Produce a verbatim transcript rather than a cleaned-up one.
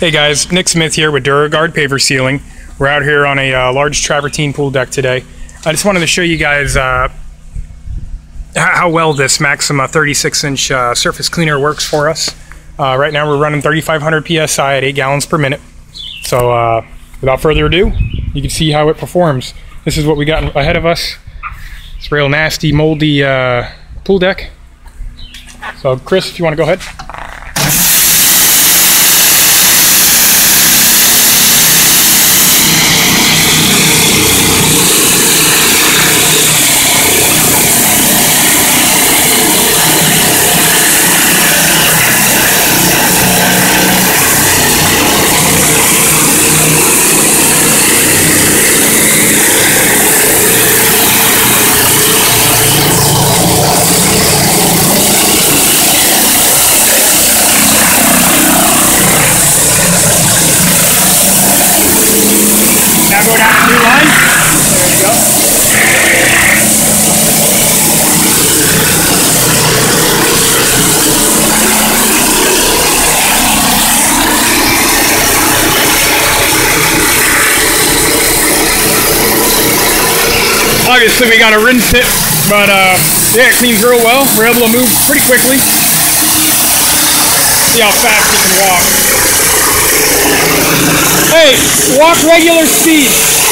Hey guys, Nick Smith here with DuraGuard Paver Sealing. We're out here on a uh, large travertine pool deck today. I just wanted to show you guys uh, how well this Maxima thirty-six inch uh, surface cleaner works for us. Uh, right now we're running thirty-five hundred P S I at eight gallons per minute. So uh, without further ado, you can see how it performs. This is what we got ahead of us. It's a real nasty, moldy uh, pool deck. So Chris, if you want to go ahead. Go down a new line. There you go. Obviously we got to rinse it, but uh, yeah, it cleans real well. We're able to move pretty quickly. See how fast you can walk. Hey, walk regular speed.